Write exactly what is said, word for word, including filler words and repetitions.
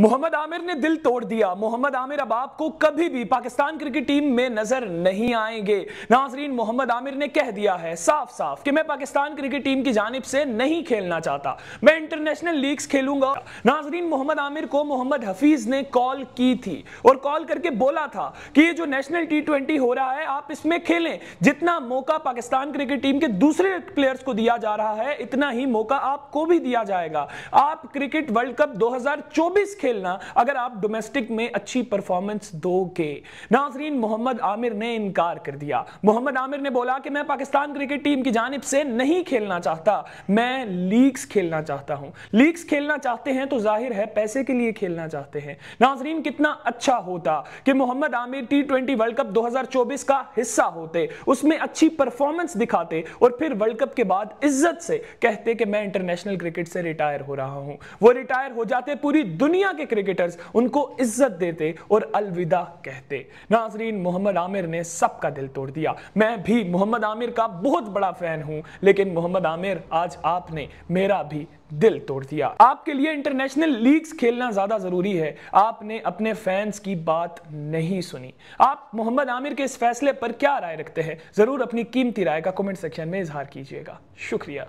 मोहम्मद आमिर ने दिल तोड़ दिया। मोहम्मद आमिर अब आपको कभी भी पाकिस्तान क्रिकेट टीम में नजर नहीं आएंगे। नाजरीन, मोहम्मद आमिर ने कह दिया है साफ साफ कि मैं पाकिस्तान क्रिकेट टीम की जानिब से नहीं खेलना चाहता, मैं इंटरनेशनल लीग्स खेलूंगा। नाजरीन, मोहम्मद आमिर को मोहम्मद हफीज ने कॉल की थी और कॉल करके बोला था कि ये जो नेशनल टी ट्वेंटी हो रहा है आप इसमें खेलें, जितना मौका पाकिस्तान क्रिकेट टीम के दूसरे प्लेयर्स को दिया जा रहा है इतना ही मौका आपको भी दिया जाएगा। आप क्रिकेट वर्ल्ड कप दो हजार चौबीस खेलना अगर आप डोमेस्टिक में अच्छी परफॉर्मेंस दोगे। नाजरीन, मोहम्मद आमिर ने इनकार कर दिया। मोहम्मद आमिर ने बोला कि मैं पाकिस्तान क्रिकेट टीम की जानिब से नहीं खेलना चाहता, मैं लीग्स खेलना चाहता हूं। लीग्स खेलना चाहते हैं तो जाहिर है पैसे के लिए खेलना चाहते हैं। नाजरीन, कितना अच्छा होता कि Mohammad Aamir T twenty World Cup दो हजार चौबीस का हिस्सा होते, उसमें अच्छी परफॉर्मेंस दिखाते और फिर वर्ल्ड कप के बाद इज्जत से कहते कि मैं इंटरनेशनल क्रिकेट से रिटायर हो रहा हूं। वो रिटायर हो जाते, पूरी दुनिया के क्रिकेटर्स उनको इज्जत देते और अलविदा कहते। नाजरीन, मोहम्मद आमिर ने सबका दिल तोड़ दिया। मैं भी मोहम्मद आमिर का बहुत बड़ा फैन हूं, लेकिन मोहम्मद आमिर आज आपने मेरा भी दिल तोड़ दिया। आपके लिए इंटरनेशनल लीग्स खेलना ज्यादा जरूरी है, आपने अपने फैंस की बात नहीं सुनी। आप मोहम्मद आमिर के इस फैसले पर क्या राय रखते हैं? जरूर अपनी कीमती राय का कमेंट सेक्शन में इजहार कीजिएगा। शुक्रिया।